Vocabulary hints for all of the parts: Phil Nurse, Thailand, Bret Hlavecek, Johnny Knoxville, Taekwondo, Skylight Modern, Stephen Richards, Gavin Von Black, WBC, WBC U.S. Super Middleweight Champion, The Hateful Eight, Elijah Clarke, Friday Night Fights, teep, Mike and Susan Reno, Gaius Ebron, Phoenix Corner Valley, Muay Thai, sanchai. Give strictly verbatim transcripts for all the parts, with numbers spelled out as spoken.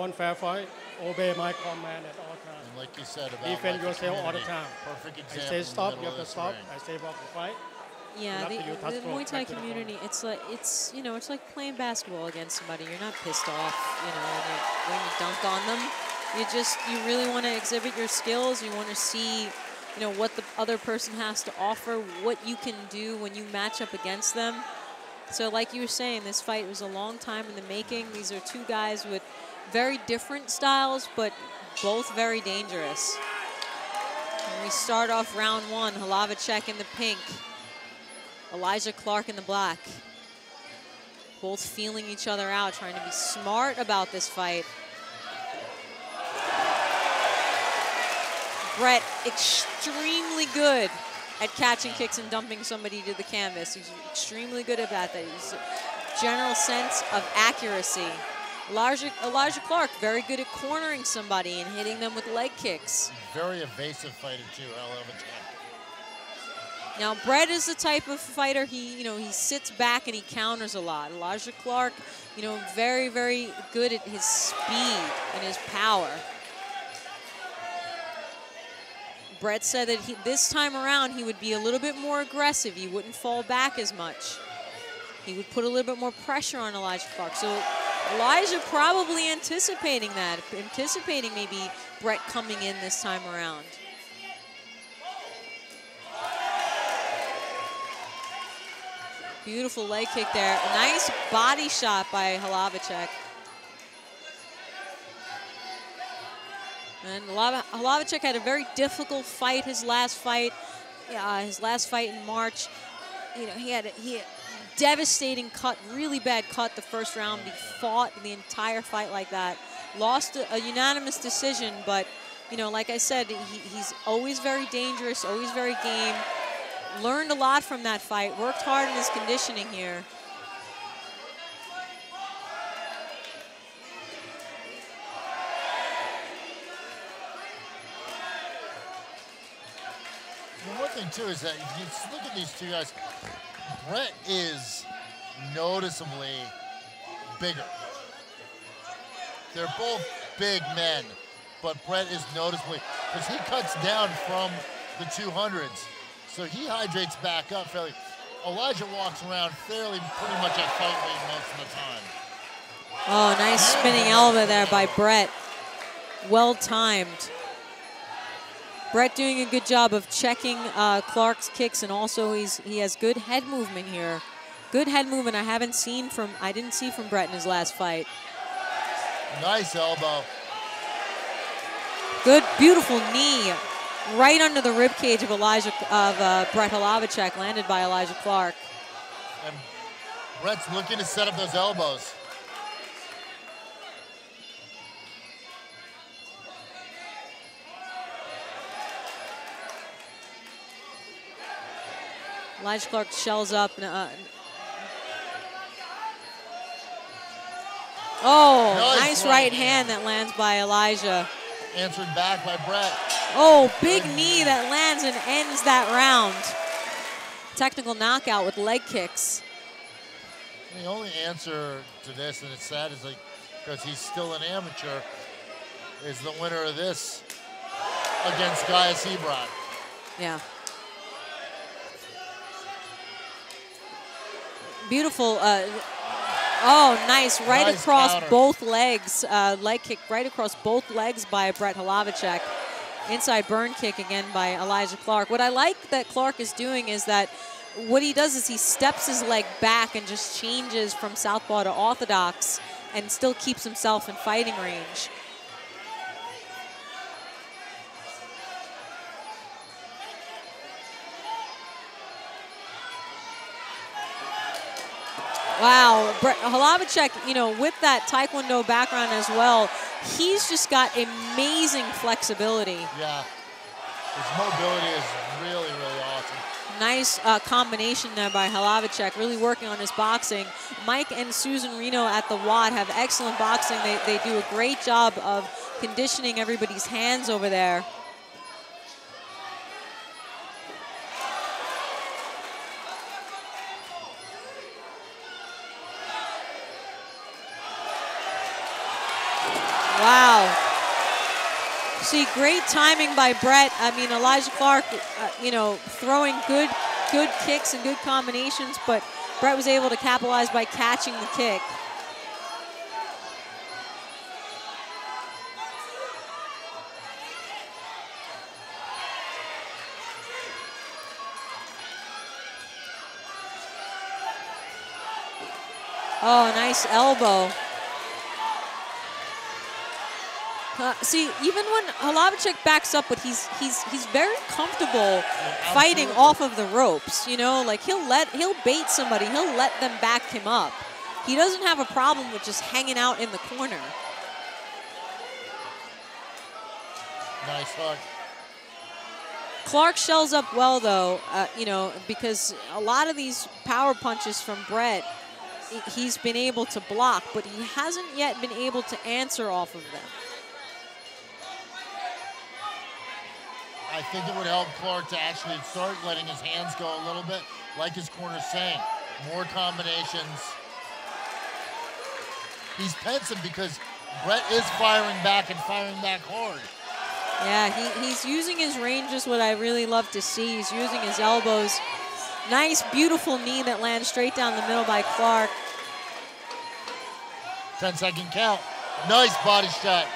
one fair fight, obey my command at all times. And like you said about defend yourself all the time. Perfect example. I say stop, you have to stop. Ring. I say walk and fight. Yeah, the, the, the Muay Thai community, it's like, it's, you know, it's like playing basketball against somebody. You're not pissed off, you know, when you, when you dunk on them. You just, you really want to exhibit your skills. You want to see, you know, what the other person has to offer, what you can do when you match up against them. So like you were saying, this fight was a long time in the making. These are two guys with very different styles, but both very dangerous. And we start off round one, Hlavecek in the pink, Elijah Clarke in the black. Both feeling each other out, trying to be smart about this fight. Bret, extremely good at catching kicks and dumping somebody to the canvas. He's extremely good at that. He's a general sense of accuracy. Elijah, Elijah Clarke, very good at cornering somebody and hitting them with leg kicks. Very evasive fighter too, Hlavecek. Now Bret is the type of fighter, he, you know, he sits back and he counters a lot. Elijah Clarke, you know, very, very good at his speed and his power. Bret said that he, this time around he would be a little bit more aggressive. He wouldn't fall back as much. He would put a little bit more pressure on Elijah Clarke. So Elijah probably anticipating that, anticipating maybe Bret coming in this time around. Beautiful leg kick there. A nice body shot by Hlavecek. And Hlavecek had a very difficult fight. His last fight, uh, his last fight in March, you know, he had a, he had a devastating cut, really bad cut the first round. He fought the entire fight like that. Lost a, a unanimous decision, but you know, like I said, he, he's always very dangerous, always very game. Learned a lot from that fight. Worked hard in his conditioning here. Too is that you look at these two guys. Bret is noticeably bigger. They're both big men, but Bret is noticeably, because he cuts down from the two hundreds, so he hydrates back up fairly. Elijah walks around fairly pretty much at fight weight most of the time. Oh, nice spinning elbow there by Bret. Well timed. Bret doing a good job of checking uh, Clarke's kicks, and also he's, he has good head movement here. Good head movement I haven't seen from, I didn't see from Bret in his last fight. Nice elbow. Good, beautiful knee right under the ribcage of Elijah, of uh, Bret Hlavecek, landed by Elijah Clarke. And Bret's looking to set up those elbows. Elijah Clarke shells up. And, uh, oh, nice, nice right hand that lands by Elijah. Answered back by Bret. Oh, big knee that lands and ends that round. Technical knockout with leg kicks. The only answer to this, and it's sad, is like, because he's still an amateur, is the winner of this against Gaius Ebron. Yeah. Beautiful, uh, oh, nice, right nice across counter. Both legs, uh, leg kick right across both legs by Bret Hlavecek. Inside burn kick again by Elijah Clarke. What I like that Clarke is doing is that what he does is he steps his leg back and just changes from southpaw to orthodox and still keeps himself in fighting range. Wow, Bret Hlavecek, you know, with that Taekwondo background as well, he's just got amazing flexibility. Yeah, his mobility is really, really awesome. Nice uh, combination there by Hlavecek, really working on his boxing. Mike and Susan Reno at the W A D have excellent boxing. They, they do a great job of conditioning everybody's hands over there. Wow. See, great timing by Bret. I mean, Elijah Clarke, uh, you know, throwing good, good kicks and good combinations, but Bret was able to capitalize by catching the kick. Oh, nice elbow. Uh, see, even when Hlavecek backs up, but he's he's he's very comfortable fighting off of the ropes. You know, like he'll let he'll bait somebody. He'll let them back him up. He doesn't have a problem with just hanging out in the corner. Nice hug. Clarke shells up well, though. Uh, you know, because a lot of these power punches from Bret, he's been able to block, but he hasn't yet been able to answer off of them. I think it would help Clarke to actually start letting his hands go a little bit, like his corner's saying. More combinations. He's pensive because Bret is firing back and firing back hard. Yeah, he, he's using his range is what I really love to see. He's using his elbows. Nice, beautiful knee that lands straight down the middle by Clarke. ten second count. Nice body shot.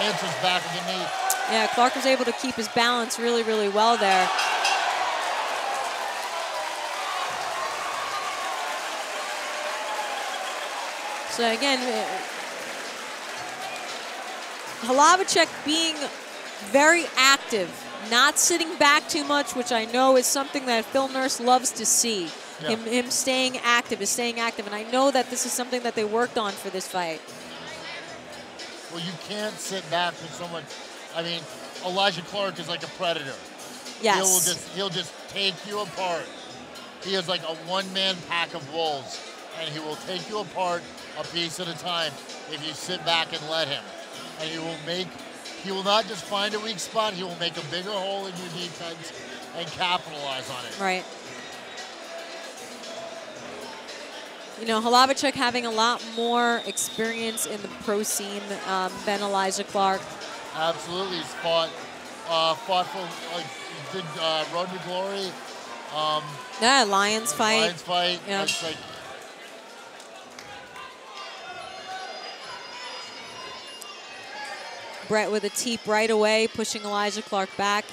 Answers back with the knee. Yeah, Clarke was able to keep his balance really, really well there. So again, Hlavecek being very active, not sitting back too much, which I know is something that Phil Nurse loves to see. Yeah. Him, him staying active is staying active, and I know that this is something that they worked on for this fight. Well, you can't sit back with someone. I mean, Elijah Clarke is like a predator. Yes. He'll just, he'll just take you apart. He is like a one-man pack of wolves, and he will take you apart a piece at a time if you sit back and let him. And he will make, he will not just find a weak spot, he will make a bigger hole in your defense and capitalize on it. Right. You know, Hlavecek having a lot more experience in the pro scene um, than Elijah Clarke. Absolutely, he's fought, uh, fought for, like, he did uh, Road to Glory. Um, yeah, Lions fight. Lions fight. Yeah. It's like, Bret with a teep right away, pushing Elijah Clarke back.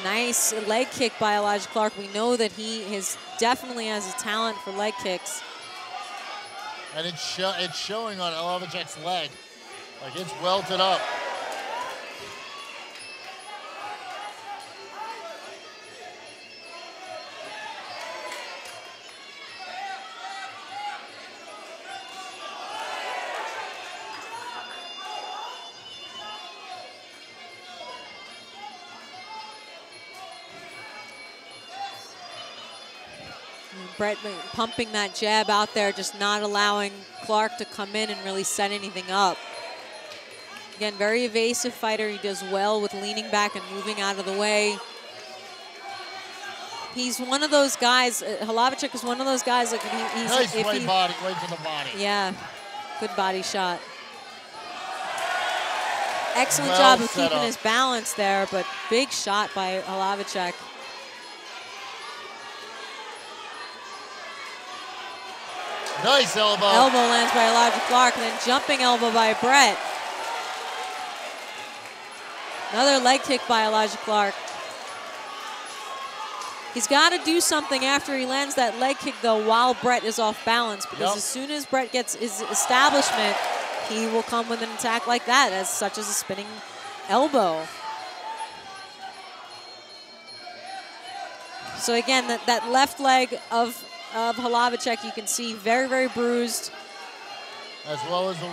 A nice leg kick by Elijah Clarke. We know that he is definitely has a talent for leg kicks. And it's, show, it's showing on Hlavecek's leg. Like, it's welted up. Bret pumping that jab out there, just not allowing Clarke to come in and really set anything up. Again, very evasive fighter. He does well with leaning back and moving out of the way. He's one of those guys, uh, Hlavecek is one of those guys that he, he's- Nice right body, right to the body. Yeah, good body shot. Excellent well job of keeping up. His balance there, but big shot by Hlavecek. Nice elbow. Elbow lands by Elijah Clarke, and then jumping elbow by Bret. Another leg kick by Elijah Clarke. He's got to do something after he lands that leg kick, though, while Bret is off balance, because yep. as soon as Bret gets his establishment, he will come with an attack like that, as such as a spinning elbow. So again, that, that left leg of, of Hlavecek, you can see very, very bruised. As well as the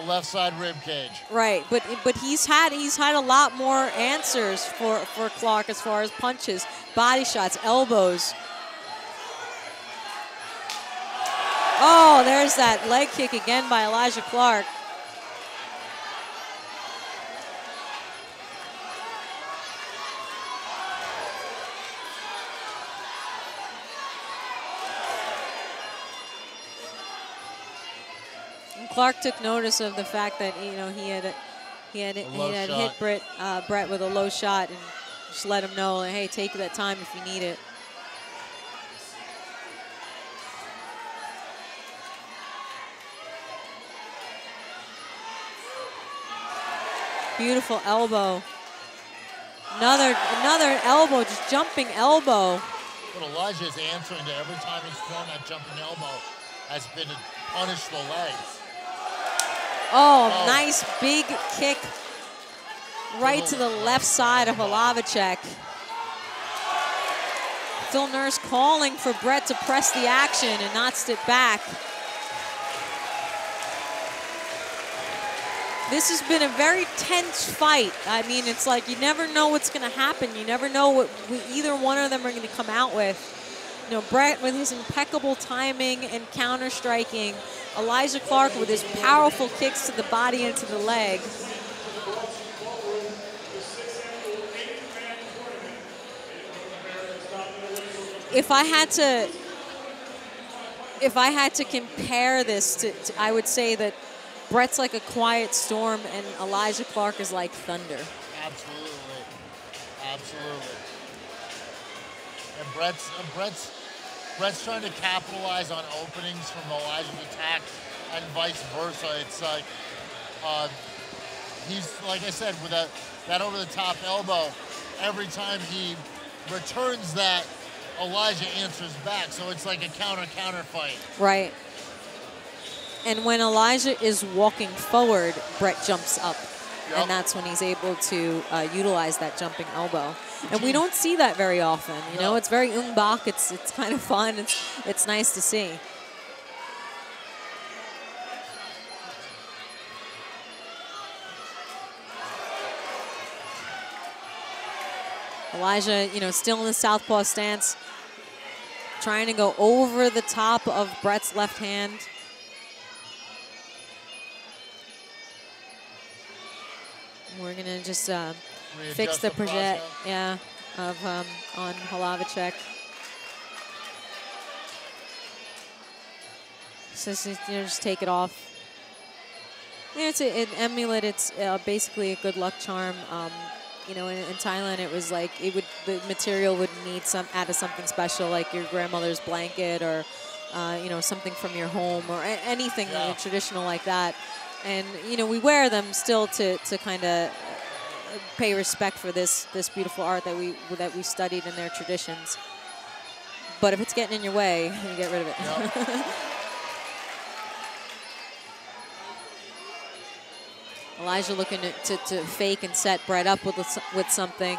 The left side rib cage. Right, but but he's had he's had a lot more answers for for Clarke as far as punches, body shots, elbows. Oh, there's that leg kick again by Elijah Clarke. Clarke took notice of the fact that you know he had he had he had hit Bret uh, Bret with a low shot and just let him know, hey, take that time if you need it. Beautiful elbow. Another another elbow, just jumping elbow. But Elijah is answering to every time he's thrown that jumping elbow has been to punish the legs. Oh, oh. Nice big kick right to the left side of Hlavecek. Phil Nurse calling for Bret to press the action and not sit back. This has been a very tense fight. I mean, it's like you never know what's going to happen. You never know what we, either one of them are going to come out with. You know, Bret with his impeccable timing and counter striking. Elijah Clarke with his powerful kicks to the body and to the leg. If I had to, if I had to compare this to, to I would say that Bret's like a quiet storm, and Elijah Clarke is like thunder. Absolutely, absolutely. And Bret's, uh, Bret's, Bret's trying to capitalize on openings from Elijah's attack, and vice versa. It's like uh, he's, like I said, with that that over-the-top elbow. Every time he returns that, Elijah answers back. So it's like a counter-counter fight. Right. And when Elijah is walking forward, Bret jumps up. Yep. And that's when he's able to uh, utilize that jumping elbow. And we don't see that very often. You no. know, it's very umbach. It's, it's kind of fun. It's, it's nice to see. Elijah, you know, still in the southpaw stance, trying to go over the top of Bret's left hand. We're going to just uh, fix the, the project yeah, of um, on Hlavecek. So just, you know, just take it off. You know, it's a, an amulet. It's uh, basically a good luck charm. Um, you know, in, in Thailand, it was like it would the material would need some out of something special, like your grandmother's blanket or uh, you know something from your home or a anything yeah. you know, traditional like that. And, you know, we wear them still to, to kind of pay respect for this this beautiful art that we that we studied in their traditions. But if it's getting in your way, you get rid of it. Yep. Elijah looking to, to, to fake and set Bret up with, with something.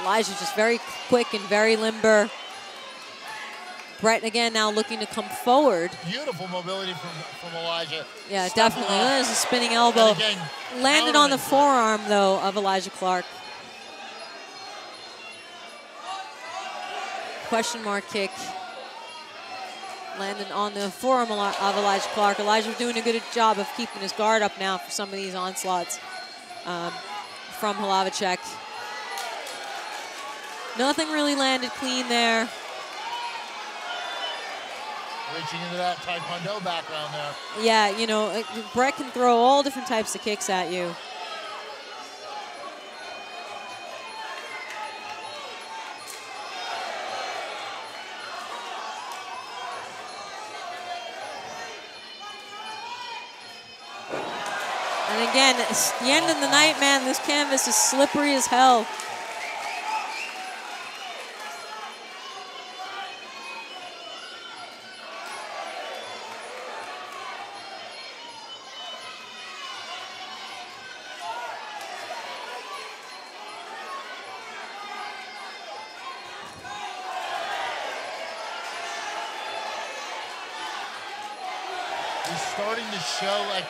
Elijah just very quick and very limber. Bret again now looking to come forward. Beautiful mobility from, from Elijah. Yeah, Step definitely. Off. There's a spinning elbow. Again, landed on the forearm, though, of Elijah Clarke. Question mark kick. Landed on the forearm of Elijah Clarke. Elijah doing a good job of keeping his guard up now for some of these onslaughts um, from Hlavecek. Nothing really landed clean there. Reaching into that Taekwondo background there. Yeah, you know, Bret can throw all different types of kicks at you. And again, it's the end of the night, man. This canvas is slippery as hell. Show, like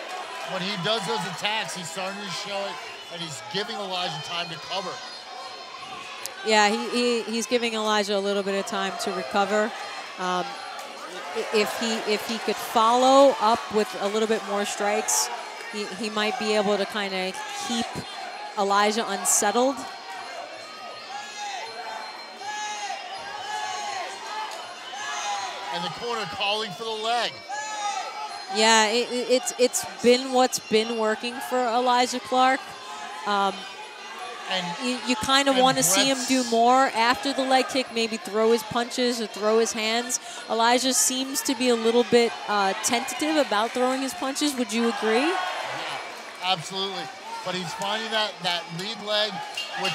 when he does those attacks, he's starting to show it, and he's giving Elijah time to cover. Yeah, he, he he's giving Elijah a little bit of time to recover. Um, if he if he could follow up with a little bit more strikes, he, he might be able to kind of keep Elijah unsettled. and the corner calling for the leg. Yeah, it, it's it's been what's been working for Elijah Clarke. Um, and you, you kind of want to see him do more after the leg kick, maybe throw his punches or throw his hands. Elijah seems to be a little bit uh, tentative about throwing his punches. Would you agree? Yeah, absolutely. But he's finding that, that lead leg, which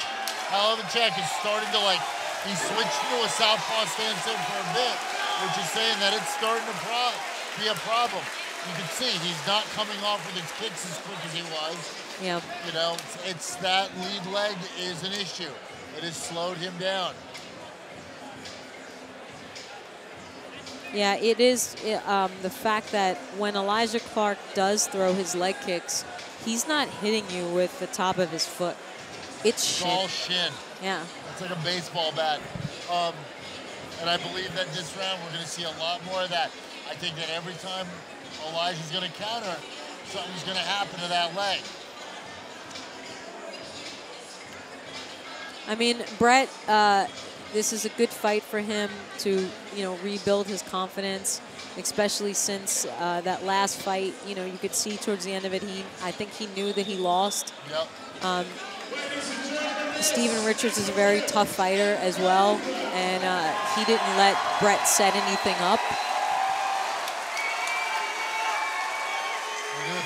Hlavecek is starting to like, he switched to a southpaw stance in for a bit, which is saying that it's starting to pro be a problem. You can see he's not coming off with his kicks as quick as he was. Yeah. You know, it's, it's that lead leg is an issue. It has slowed him down. Yeah, it is um, the fact that when Elijah Clarke does throw his leg kicks, he's not hitting you with the top of his foot. It's, it's shin. all shin. Yeah. It's like a baseball bat. Um, and I believe that this round we're going to see a lot more of that. I think that every time Elijah's going to counter, something's going to happen to that leg. I mean, Bret, uh, this is a good fight for him to, you know, rebuild his confidence, especially since uh, that last fight. You know, you could see towards the end of it, he, I think he knew that he lost. Yep. Um, Stephen Richards is a very tough fighter as well, and uh, he didn't let Bret set anything up.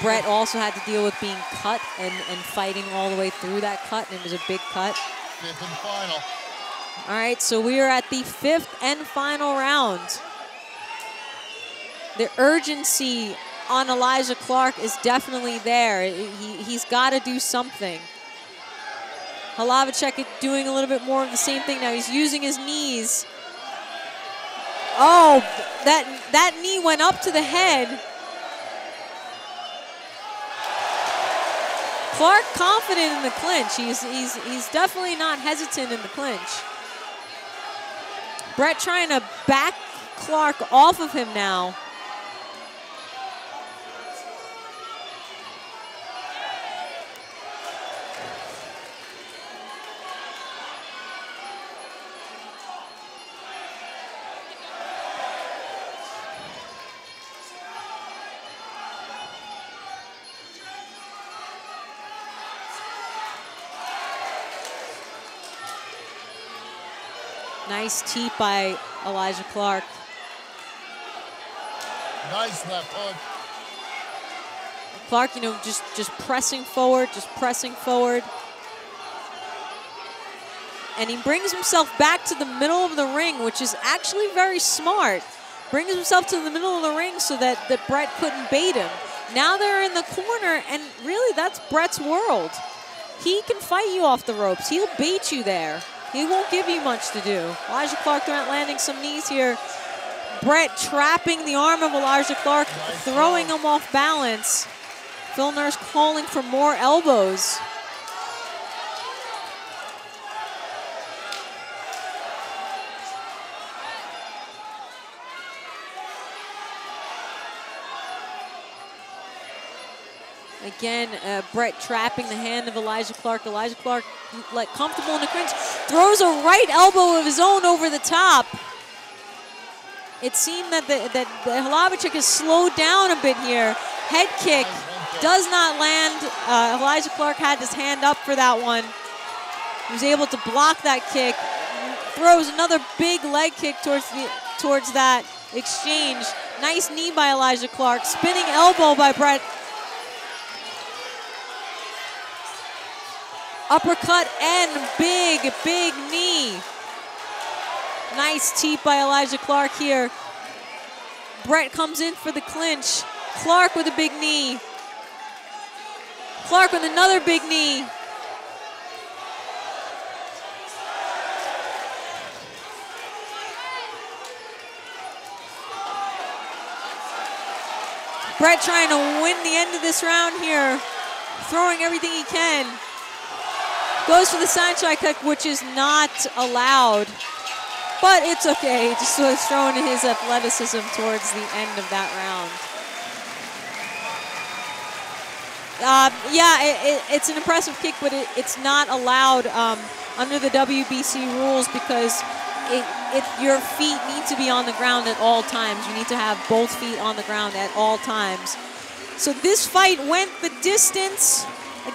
Bret also had to deal with being cut and, and fighting all the way through that cut, and it was a big cut. Fifth and final. All right, so we are at the fifth and final round. The urgency on Elijah Clarke is definitely there. He, he's got to do something. Hlavecek doing a little bit more of the same thing now. He's using his knees. Oh, that, that knee went up to the head. Clarke confident in the clinch. He's, he's, he's definitely not hesitant in the clinch. Bret trying to back Clarke off of him now. Nice teep by Elijah Clarke. Nice left hook. Clarke, you know, just, just pressing forward, just pressing forward. And he brings himself back to the middle of the ring, which is actually very smart. Brings himself to the middle of the ring so that, that Bret couldn't bait him. Now they're in the corner, and really that's Bret's world. He can fight you off the ropes. He'll bait you there. He won't give you much to do. Elijah Clarke landing some knees here. Bret trapping the arm of Elijah Clarke, nice throwing throw. him off balance. Phil Nurse calling for more elbows. Again, uh, Bret trapping the hand of Elijah Clarke. Elijah Clarke, like, comfortable in the clinch, throws a right elbow of his own over the top. It seemed that the, that the Hlavecek has slowed down a bit here. Head kick does not land. Uh, Elijah Clarke had his hand up for that one. He was able to block that kick. Throws another big leg kick towards the towards that exchange. Nice knee by Elijah Clarke. Spinning elbow by Bret. Uppercut and big, big knee. Nice teep by Elijah Clarke here. Bret comes in for the clinch. Clarke with a big knee. Clarke with another big knee. Bret trying to win the end of this round here. Throwing everything he can. Goes for the sanchai kick, which is not allowed, but it's okay. Just was throwing his athleticism towards the end of that round. Uh, yeah, it, it, it's an impressive kick, but it, it's not allowed um, under the W B C rules because it, it, your feet need to be on the ground at all times. You need to have both feet on the ground at all times. So this fight went the distance.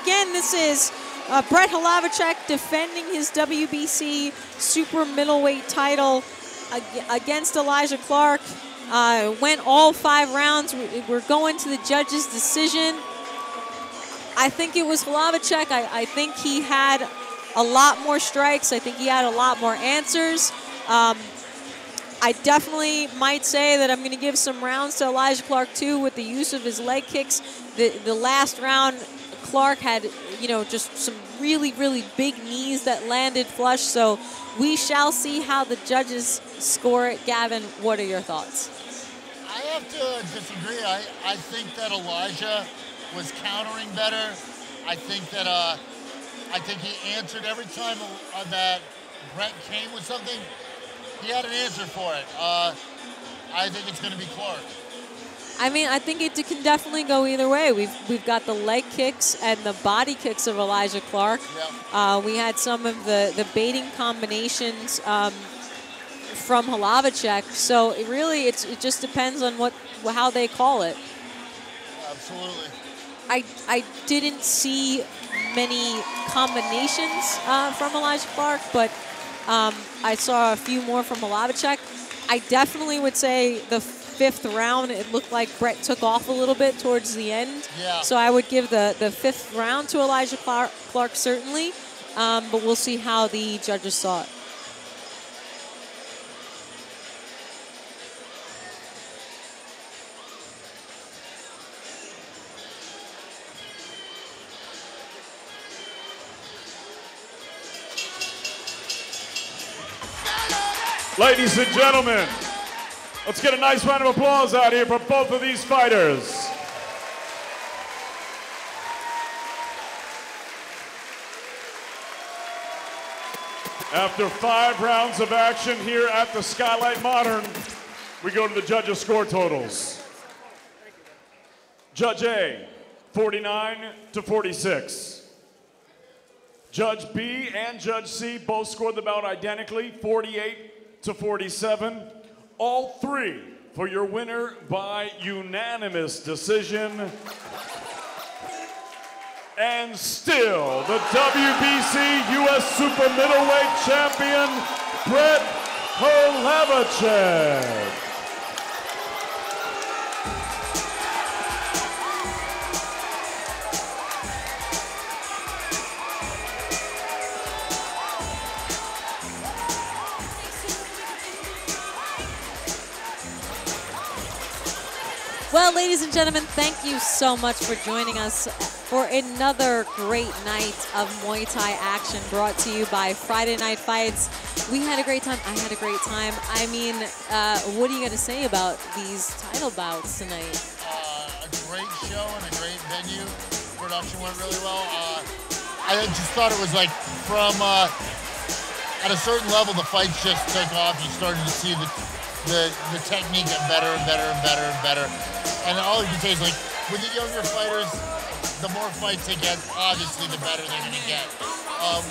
Again, this is uh, Bret Hlavecek defending his W B C super middleweight title against Elijah Clarke. Uh, went all five rounds. We're going to the judges' decision. I think it was Hlavecek. I, I think he had a lot more strikes. I think he had a lot more answers. Um, I definitely might say that I'm going to give some rounds to Elijah Clarke too, with the use of his leg kicks. The, the last round, Clarke had, you know, just some really, really big knees that landed flush. So we shall see how the judges score it. Gavin, what are your thoughts? I have to disagree. I, I think that Elijah was countering better. I think that uh, I think he answered every time uh, that Bret came with something. He had an answer for it. Uh, I think it's going to be Clarke. I mean, I think it can definitely go either way. We've we've got the leg kicks and the body kicks of Elijah Clarke. Yep. Uh, we had some of the, the baiting combinations um, from Hlavecek. So it really, it's, it just depends on what how they call it. Absolutely. I I didn't see many combinations uh, from Elijah Clarke, but um, I saw a few more from Hlavecek. I definitely would say the fifth round, it looked like Bret took off a little bit towards the end. Yeah. So I would give the, the fifth round to Elijah Clarke, Clarke certainly, um, but we'll see how the judges saw it. Ladies and gentlemen, let's get a nice round of applause out here for both of these fighters. After five rounds of action here at the Skylight Modern, we go to the judges' score totals. Judge A, forty-nine to forty-six. Judge B and Judge C both scored the bout identically, forty-eight to forty-seven. All three for your winner by unanimous decision. And still the W B C U S Super Middleweight Champion, Bret Hlavecek. Well, ladies and gentlemen, thank you so much for joining us for another great night of Muay Thai action brought to you by Friday Night Fights. We had a great time. I had a great time. I mean, uh, what are you going to say about these title bouts tonight? Uh, a great show and a great venue. Production went really well. Uh, I just thought it was like from, uh, at a certain level, the fights just took off. You started to see the The, the technique got better and better and better and better. And all you can say is, like, with the younger fighters, the more fights they get, obviously, the better they're going to get. Um,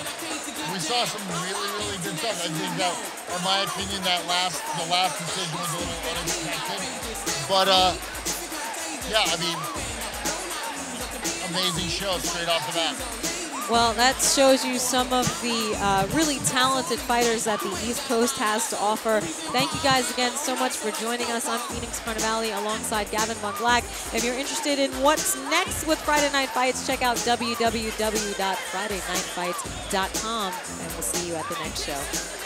we saw some really, really good stuff. I think that, in my opinion, that last, the last decision was a little unexpected. But, uh, yeah, I mean, amazing show straight off the bat. Well, that shows you some of the uh, really talented fighters that the East Coast has to offer. Thank you guys again so much for joining us. I'm Phoenix Corner Valley alongside Gavin Von Black. If you're interested in what's next with Friday Night Fights, check out w w w dot friday night fights dot com, and we'll see you at the next show.